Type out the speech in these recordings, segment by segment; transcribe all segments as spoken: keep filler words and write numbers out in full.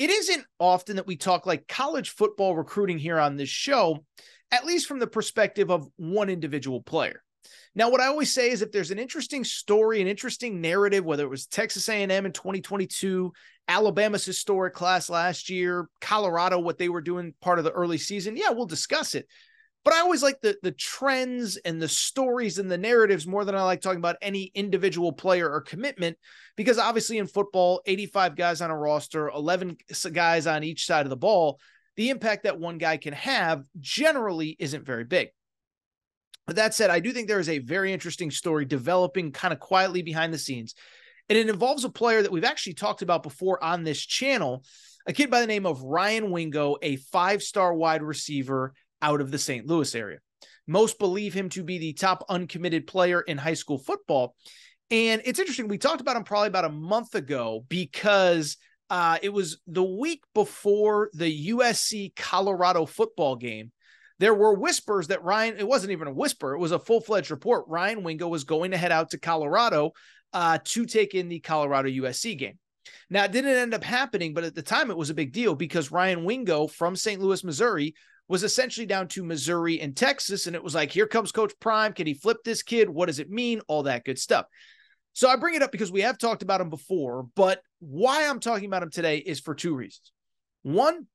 it isn't often that we talk like college football recruiting here on this show, at least from the perspective of one individual player. Now, what I always say is if there's an interesting story, an interesting narrative, whether it was Texas A and M in twenty twenty-two, Alabama's historic class last year, Colorado, what they were doing part of the early season, yeah, we'll discuss it. But I always like the, the trends and the stories and the narratives more than I like talking about any individual player or commitment, because obviously in football, eighty-five guys on a roster, eleven guys on each side of the ball, the impact that one guy can have generally isn't very big. But that said, I do think there is a very interesting story developing kind of quietly behind the scenes. And it involves a player that we've actually talked about before on this channel, a kid by the name of Ryan Wingo, a five-star wide receiver out of the Saint Louis area. Most believe him to be the top uncommitted player in high school football. And it's interesting. We talked about him probably about a month ago because uh, it was the week before the U S C Colorado football game. There were whispers that Ryan, it wasn't even a whisper, it was a full-fledged report. Ryan Wingo was going to head out to Colorado uh, to take in the Colorado U S C game. Now, it didn't end up happening, but at the time it was a big deal because Ryan Wingo from Saint Louis, Missouri, was essentially down to Missouri and Texas, and it was like, here comes Coach Prime. Can he flip this kid? What does it mean? All that good stuff. So I bring it up because we have talked about him before, but why I'm talking about him today is for two reasons. One,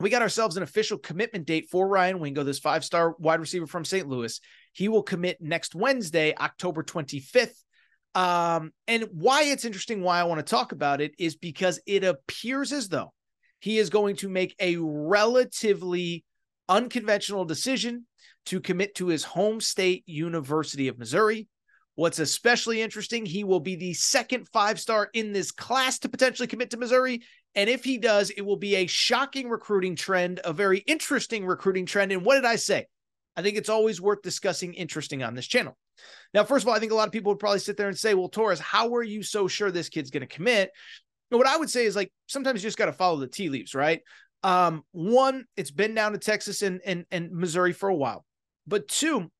we got ourselves an official commitment date for Ryan Wingo, this five-star wide receiver from Saint Louis. He will commit next Wednesday, October twenty-fifth. Um, and why it's interesting, why I want to talk about it, is because it appears as though he is going to make a relatively unconventional decision to commit to his home state, University of Missouri. What's especially interesting, he will be the second five-star in this class to potentially commit to Missouri. And if he does, it will be a shocking recruiting trend, a very interesting recruiting trend. And what did I say? I think it's always worth discussing interesting on this channel. Now, first of all, I think a lot of people would probably sit there and say, well, Torres, how are you so sure this kid's going to commit? And what I would say is, like, sometimes you just got to follow the tea leaves, right? Um, one, it's been down to Texas and, and, and Missouri for a while. But two,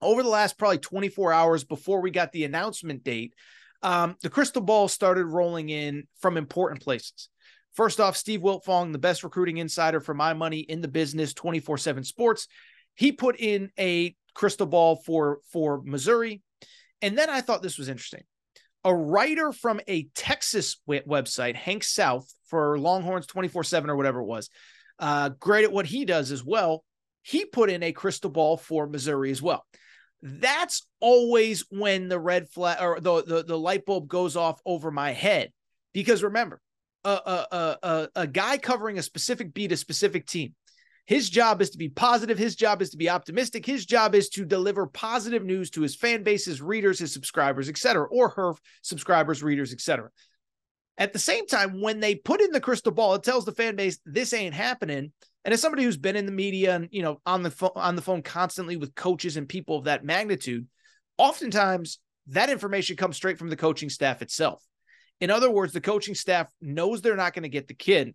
over the last probably twenty-four hours before we got the announcement date, Um, the crystal ball started rolling in from important places. First off, Steve Wiltfong, the best recruiting insider for my money in the business, two forty-seven Sports. He put in a crystal ball for, for Missouri. And then I thought this was interesting. A writer from a Texas website, Hank South, for Longhorns twenty-four seven or whatever it was, uh, great at what he does as well. He put in a crystal ball for Missouri as well. That's always when the red flag or the, the, the light bulb goes off over my head. Because remember, a, a, a, a guy covering a specific beat, a specific team, his job is to be positive. His job is to be optimistic. His job is to deliver positive news to his fan base, his readers, his subscribers, et cetera, or her subscribers, readers, et cetera. At the same time, when they put in the crystal ball, it tells the fan base, this ain't happening. And as somebody who's been in the media and, you know, on the phone, on the phone constantly with coaches and people of that magnitude, oftentimes that information comes straight from the coaching staff itself. In other words, the coaching staff knows they're not going to get the kid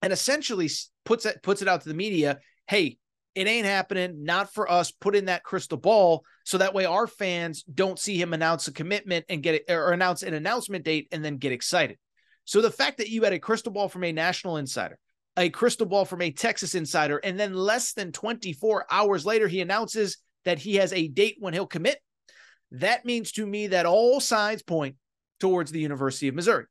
and essentially puts it, puts it out to the media. Hey, it ain't happening. Not for us. Put in that crystal ball. So that way our fans don't see him announce a commitment and get it, or announce an announcement date and then get excited. So the fact that you had a crystal ball from a national insider, a crystal ball from a Texas insider, and then less than twenty-four hours later, he announces that he has a date when he'll commit. That means to me that all signs point towards the University of Missouri.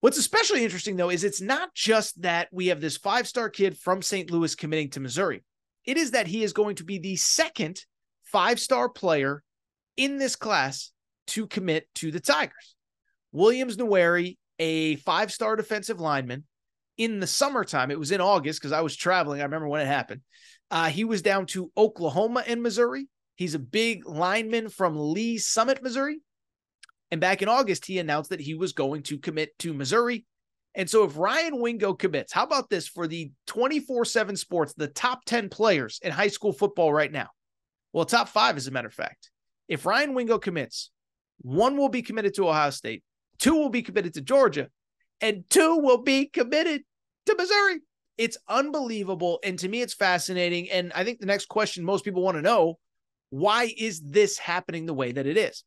What's especially interesting, though, is it's not just that we have this five-star kid from Saint Louis committing to Missouri. It is that he is going to be the second five-star player in this class to commit to the Tigers. Williams Nwery, a five-star defensive lineman, in the summertime, it was in August because I was traveling. I remember when it happened. Uh, he was down to Oklahoma and Missouri. He's a big lineman from Lee Summit, Missouri. And back in August, he announced that he was going to commit to Missouri. And so if Ryan Wingo commits, how about this for the twenty-four seven Sports, the top ten players in high school football right now? Well, top five, as a matter of fact. If Ryan Wingo commits, one will be committed to Ohio State, two will be committed to Georgia, and two will be committed to Missouri. It's unbelievable. And to me, it's fascinating. And I think the next question most people want to know, why is this happening the way that it is?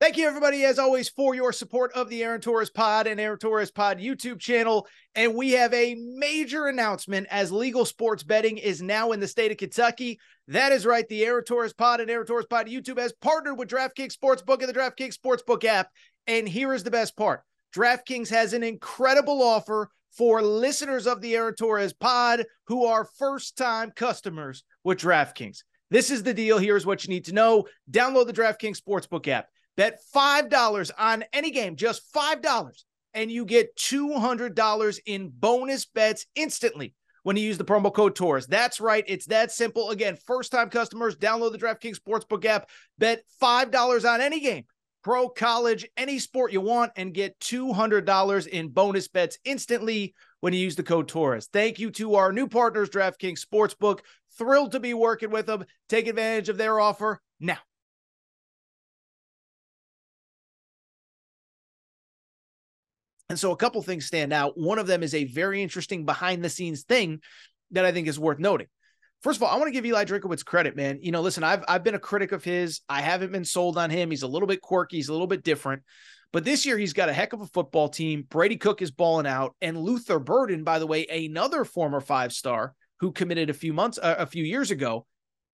Thank you, everybody, as always, for your support of the Aaron Torres Pod and Aaron Torres Pod YouTube channel. And we have a major announcement as legal sports betting is now in the state of Kentucky. That is right. The Aaron Torres Pod and Aaron Torres Pod YouTube has partnered with DraftKings Sportsbook and the DraftKings Sportsbook app. And here is the best part. DraftKings has an incredible offer for listeners of the Aaron Torres Pod who are first-time customers with DraftKings. This is the deal. Here's what you need to know. Download the DraftKings Sportsbook app. Bet five dollars on any game, just five dollars, and you get two hundred dollars in bonus bets instantly when you use the promo code TORRES. That's right. It's that simple. Again, first-time customers, download the DraftKings Sportsbook app, bet five dollars on any game, pro, college, any sport you want, and get two hundred dollars in bonus bets instantly when you use the code TORRES. Thank you to our new partners, DraftKings Sportsbook. Thrilled to be working with them. Take advantage of their offer now. And so a couple things stand out. One of them is a very interesting behind-the-scenes thing that I think is worth noting. First of all, I want to give Eli Drinkwitz credit, man. You know, listen, I've I've been a critic of his. I haven't been sold on him. He's a little bit quirky. He's a little bit different. But this year, he's got a heck of a football team. Brady Cook is balling out. And Luther Burden, by the way, another former five-star who committed a few months, uh, a few years ago,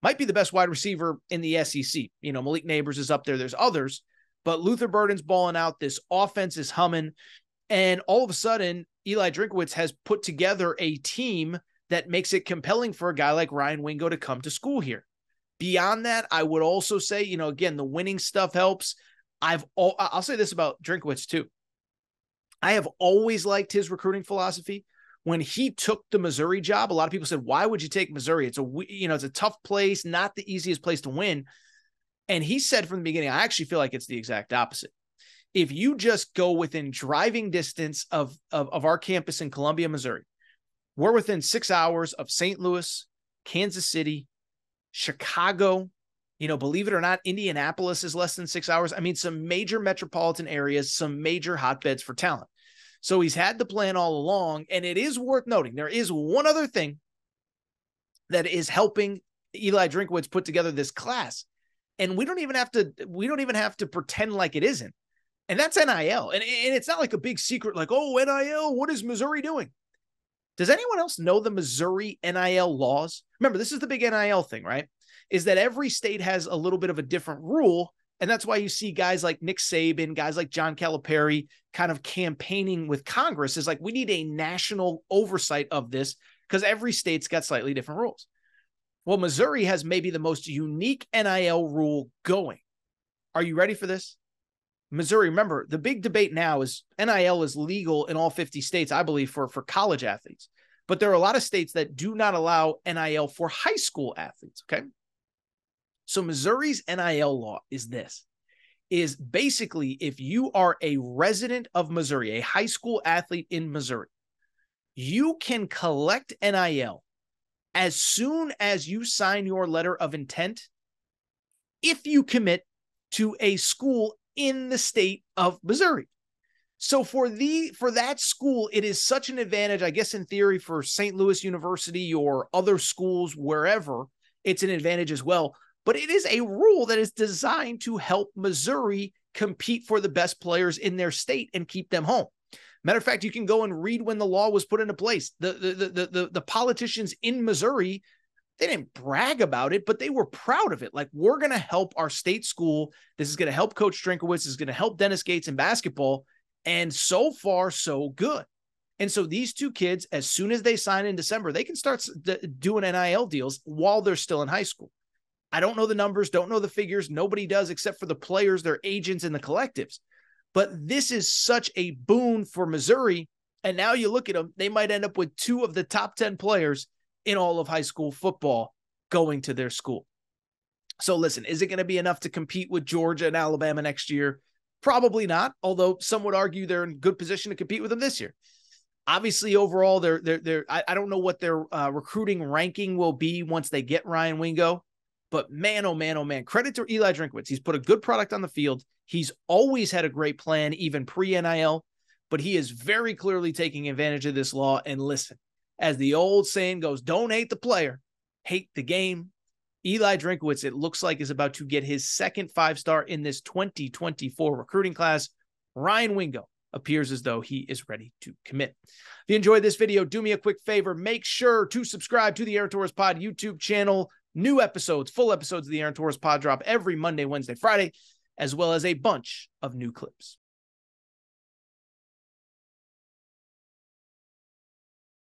might be the best wide receiver in the S E C. You know, Malik Nabors is up there. There's others. But Luther Burden's balling out. This offense is humming. And all of a sudden, Eli Drinkwitz has put together a team that makes it compelling for a guy like Ryan Wingo to come to school here. Beyond that, I would also say, you know, again, the winning stuff helps. I've all, I'll say this about Drinkwitz too. I have always liked his recruiting philosophy. When he took the Missouri job, a lot of people said, "Why would you take Missouri? It's a, you know, it's a tough place, not the easiest place to win." And he said from the beginning, I actually feel like it's the exact opposite. If you just go within driving distance of, of, of our campus in Columbia, Missouri, we're within six hours of Saint Louis, Kansas City, Chicago, you know, believe it or not, Indianapolis is less than six hours. I mean, some major metropolitan areas, some major hotbeds for talent. So he's had the plan all along, and it is worth noting. There is one other thing that is helping Eli Drinkwitz put together this class. And we don't even have to, we don't even have to pretend like it isn't. And that's N I L. And, and it's not like a big secret, like, oh, N I L, what is Missouri doing? Does anyone else know the Missouri N I L laws? Remember, this is the big N I L thing, right? Is that every state has a little bit of a different rule. And that's why you see guys like Nick Saban, guys like John Calipari kind of campaigning with Congress. Is like, we need a national oversight of this because every state's got slightly different rules. Well, Missouri has maybe the most unique N I L rule going. Are you ready for this? Missouri, remember, the big debate now is N I L is legal in all fifty states, I believe, for, for college athletes. But there are a lot of states that do not allow N I L for high school athletes, okay? So Missouri's N I L law is this, is basically if you are a resident of Missouri, a high school athlete in Missouri, you can collect N I L as soon as you sign your letter of intent if you commit to a school in the state of Missouri. So for the for that school, it is such an advantage, I guess in theory, for Saint Louis University or other schools, wherever, it's an advantage as well. But it is a rule that is designed to help Missouri compete for the best players in their state and keep them home. Matter of fact, you can go and read when the law was put into place. The the the the, the, the politicians in Missouri, they didn't brag about it, but they were proud of it. Like, we're going to help our state school. This is going to help Coach Drinkwitz. This is going to help Dennis Gates in basketball. And so far, so good. And so these two kids, as soon as they sign in December, they can start doing N I L deals while they're still in high school. I don't know the numbers, don't know the figures. Nobody does except for the players, their agents, and the collectives. But this is such a boon for Missouri. And now you look at them, they might end up with two of the top ten players in all of high school football going to their school. So listen, is it going to be enough to compete with Georgia and Alabama next year? Probably not, although some would argue they're in good position to compete with them this year. Obviously, overall, they're, they're, they're, I, I don't know what their uh, recruiting ranking will be once they get Ryan Wingo, but man, oh man, oh man, credit to Eli Drinkwitz. He's put a good product on the field. He's always had a great plan, even pre-N I L, but he is very clearly taking advantage of this law. And listen, as the old saying goes, don't hate the player, hate the game. Eli Drinkwitz, it looks like, is about to get his second five-star in this twenty twenty-four recruiting class. Ryan Wingo appears as though he is ready to commit. If you enjoyed this video, do me a quick favor. Make sure to subscribe to the Aaron Torres Pod YouTube channel. New episodes, full episodes of the Aaron Torres Pod drop every Monday, Wednesday, Friday, as well as a bunch of new clips.